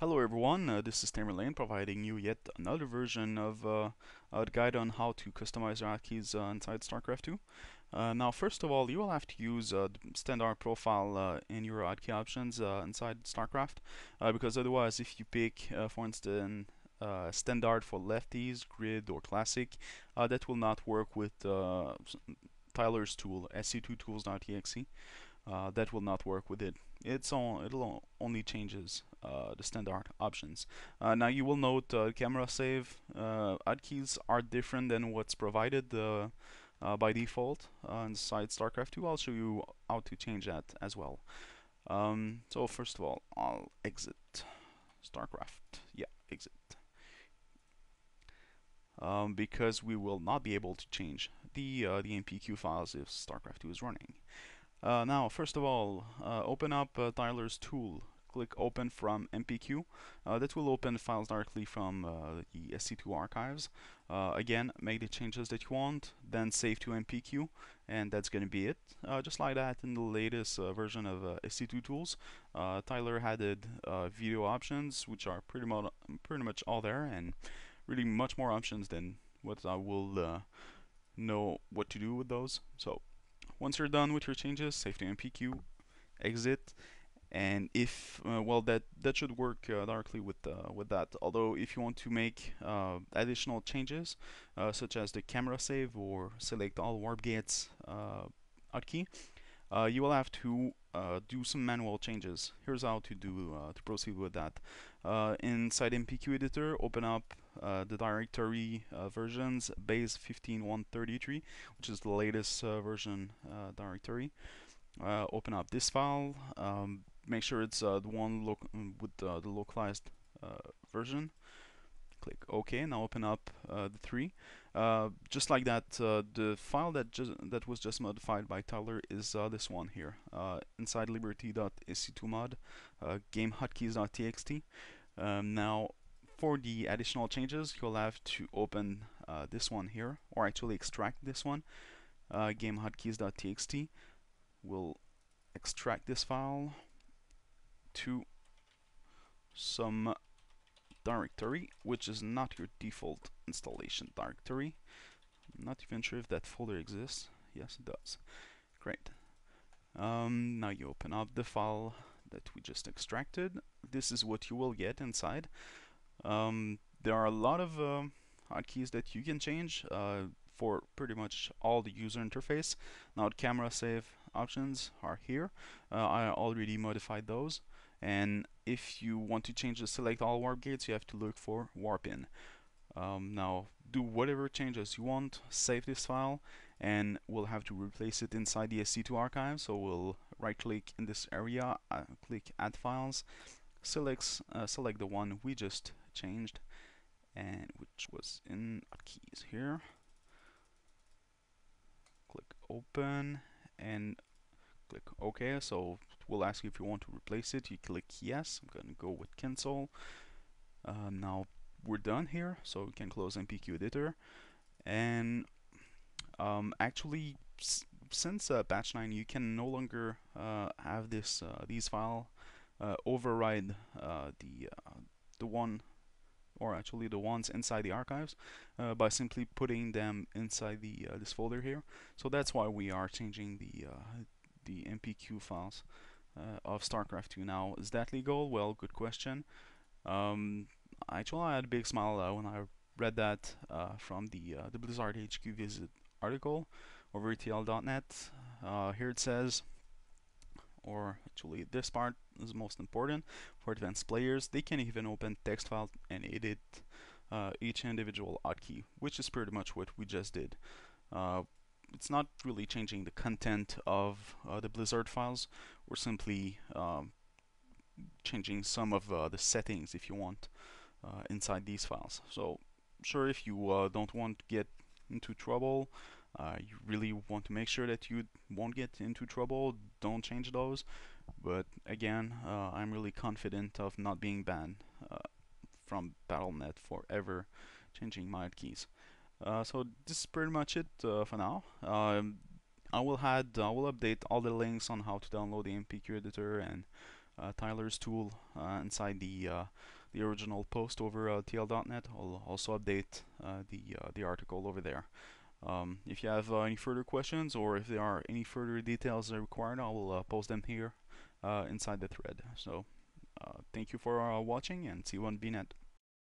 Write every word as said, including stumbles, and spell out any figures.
Hello everyone, uh, this is Tamerlane providing you yet another version of uh, a guide on how to customize your hotkeys uh, inside StarCraft two. Uh, now first of all, you will have to use uh, standard profile uh, in your hotkey options uh, inside StarCraft, uh, because otherwise if you pick, uh, for instance, Uh, standard for lefties, grid, or classic, uh, that will not work with uh, Tyler's tool, S C two tools dot E X E. Uh, that will not work with it. It's on, it'll only changes uh, the standard options. Uh, now you will note uh, camera save uh, hotkeys are different than what's provided uh, uh, by default uh, inside StarCraft two. I'll show you how to change that as well. Um, so first of all, I'll exit StarCraft. Yeah, exit. Um, because we will not be able to change the uh, the M P Q files if StarCraft two is running. Uh, now, first of all, uh, open up uh, Tyler's tool. Click Open from M P Q. Uh, that will open files directly from uh, the S C two archives. Uh, again, make the changes that you want, then save to M P Q, and that's going to be it. Uh, just like that, in the latest uh, version of uh, S C two tools, uh, Tyler added uh, video options, which are pretty much pretty much all there, and really much more options than what I will uh, know what to do with those. So once you're done with your changes, save to M P Q, exit, and if uh, well that that should work uh, directly with uh, with that. Although if you want to make uh, additional changes, uh, such as the camera save or select all warp gates uh, hotkey, uh, you will have to Uh, do some manual changes. Here's how to do uh, to proceed with that. Uh, inside M P Q Editor, open up uh, the directory uh, versions base fifteen one thirty-three, which is the latest uh, version uh, directory. Uh, open up this file. Um, make sure it's uh, the one loc with uh, the localized uh, version. Click OK. Now open up uh, the three. Uh, just like that, uh, the file that just that was just modified by Tyler is uh, this one here. Uh, inside liberty dot S C two mod, uh, game hotkeys dot T X T. Um, now, for the additional changes, you'll have to open uh, this one here, or actually extract this one. Uh, game hotkeys dot T X T. We'll extract this file to some directory, which is not your default installation directory. I'm not even sure if that folder exists. Yes, it does. Great. Um, now you open up the file that we just extracted. This is what you will get inside. Um, there are a lot of uh, hotkeys that you can change uh, for pretty much all the user interface. Now the camera save options are here. Uh, I already modified those. And if you want to change the select all warp gates, you have to look for warp in. Um, now do whatever changes you want, save this file, and we'll have to replace it inside the S C two archive. So we'll right click in this area, uh, click add files, select, uh, select the one we just changed, and which was in hotkeys here. Click open and click OK. So we'll ask you if you want to replace it. You click yes. I'm gonna go with cancel. Uh, now we're done here, so we can close M P Q Editor. And um, actually, s since uh, patch nine, you can no longer uh, have this uh, these file uh, override uh, the uh, the one, or actually the ones inside the archives, uh, by simply putting them inside the uh, this folder here. So that's why we are changing the uh, the M P Q files uh, of StarCraft two now. Is that legal? Well, good question. Um, actually, I had a big smile uh, when I read that uh, from the uh, the Blizzard H Q visit article over T L dot net. Uh, here it says, or actually this part is most important for advanced players. They can even open text file and edit uh, each individual hotkey, which is pretty much what we just did. Uh, It's not really changing the content of uh, the Blizzard files. We're simply um, changing some of uh, the settings, if you want, uh, inside these files. So, sure, if you uh, don't want to get into trouble, uh, you really want to make sure that you won't get into trouble, don't change those. But again, uh, I'm really confident of not being banned uh, from Battle dot net forever changing my hotkeys. Uh, so this is pretty much it uh, for now. Um, I will add, I will update all the links on how to download the M P Q editor and uh, Tyler's tool uh, inside the uh, the original post over uh, T L dot net. I'll also update uh, the uh, the article over there. Um, if you have uh, any further questions, or if there are any further details that are required, I will uh, post them here uh, inside the thread. So uh, thank you for uh, watching, and see you on B net.